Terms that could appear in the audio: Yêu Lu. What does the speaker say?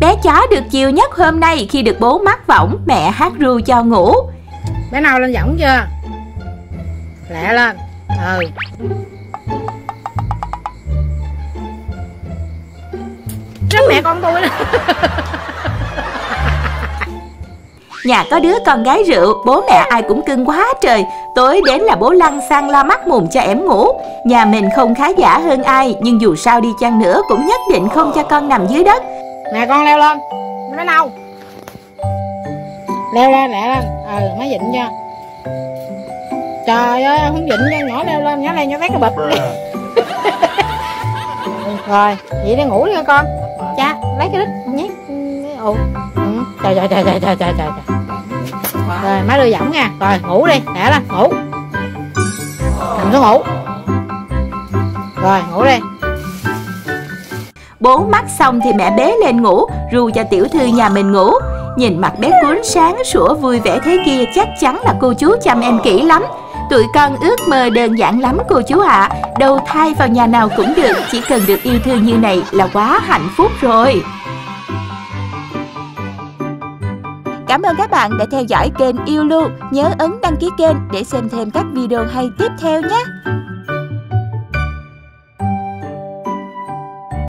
Bé chó được chiều nhất hôm nay khi được bố mắc võng, mẹ hát ru cho ngủ. Bé nào lên võng chưa? Lẹ lên. Ừ. Tránh mẹ con tôi. Nhà có đứa con gái rượu, bố mẹ ai cũng cưng quá trời. Tối đến là bố lăn xăng la mắt mùng cho em ngủ. Nhà mình không khá giả hơn ai, nhưng dù sao đi chăng nữa cũng nhất định không cho con nằm dưới đất. Nè con leo lên, nó nào? Leo lên, lẹ lên, má dịnh cho. Trời ơi, không dịnh cho, nhỏ leo lên, nhỏ leo, nhỏ té cái bịch. Rồi, vậy đi ngủ đi con. Cha, lấy cái đít nhé. Ừ. Trời trời trời trời trời trời trời. Rồi má đưa võng nha. Rồi ngủ đi, lẹ lên, ngủ. Nằm xuống ngủ. Rồi ngủ đi. Bố mắc xong thì mẹ bế lên ngủ, ru cho tiểu thư nhà mình ngủ. Nhìn mặt bé cuốn sáng sủa vui vẻ thế kia, chắc chắn là cô chú chăm em kỹ lắm. Tụi con ước mơ đơn giản lắm cô chú ạ. Đầu thai vào nhà nào cũng được, chỉ cần được yêu thương như này là quá hạnh phúc rồi. Cảm ơn các bạn đã theo dõi kênh Yêu Lu. Nhớ ấn đăng ký kênh để xem thêm các video hay tiếp theo nhé.